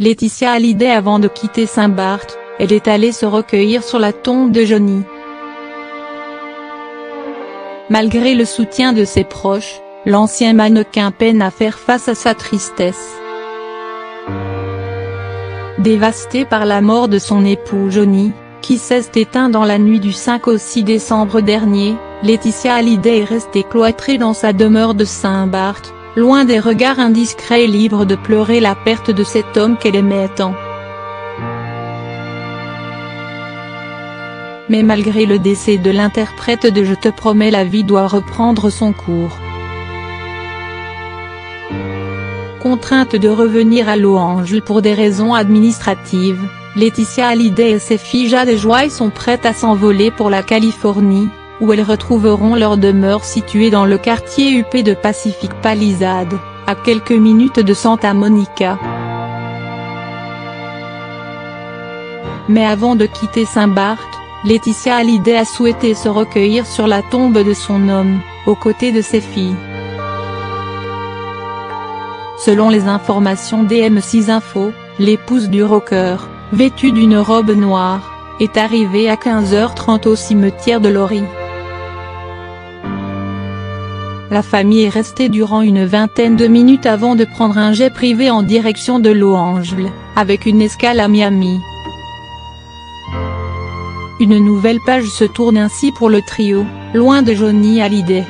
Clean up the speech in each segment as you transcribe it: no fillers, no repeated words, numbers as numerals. Laeticia Hallyday avant de quitter Saint-Barth, elle est allée se recueillir sur la tombe de Johnny. Malgré le soutien de ses proches, l'ancien mannequin peine à faire face à sa tristesse. Dévastée par la mort de son époux Johnny, qui s'est éteint dans la nuit du 5 au 6 décembre dernier, Laeticia Hallyday est restée cloîtrée dans sa demeure de Saint-Barth, loin des regards indiscrets et libre de pleurer la perte de cet homme qu'elle aimait tant. Mais malgré le décès de l'interprète de Je te promets, la vie doit reprendre son cours. Contrainte de revenir à Los Angeles pour des raisons administratives, Laeticia Hallyday et ses filles Jade et Joy sont prêtes à s'envoler pour la Californie, où elles retrouveront leur demeure située dans le quartier huppé de Pacific Palisades, à quelques minutes de Santa Monica. Mais avant de quitter Saint-Barth, Laeticia Hallyday a souhaité se recueillir sur la tombe de son homme, aux côtés de ses filles. Selon les informations d'M6 Info, l'épouse du rocker, vêtue d'une robe noire, est arrivée à 15h30 au cimetière de Lorient. La famille est restée durant une vingtaine de minutes avant de prendre un jet privé en direction de Los Angeles, avec une escale à Miami. Une nouvelle page se tourne ainsi pour le trio, loin de Johnny Hallyday.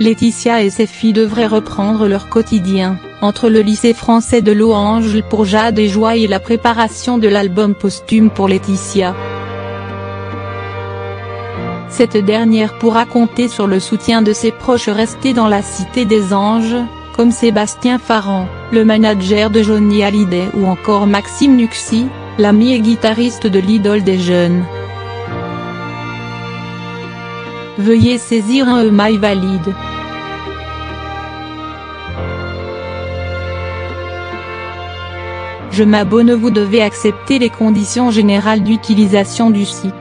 Laeticia et ses filles devraient reprendre leur quotidien, entre le lycée français de Los Angeles pour Jade et Joy et la préparation de l'album posthume pour Laeticia. Cette dernière pourra compter sur le soutien de ses proches restés dans la Cité des Anges, comme Sébastien Farran, le manager de Johnny Hallyday, ou encore Maxime Nucci, l'ami et guitariste de l'idole des jeunes. Veuillez saisir un email valide. Je m'abonne. Vous devez accepter les conditions générales d'utilisation du site.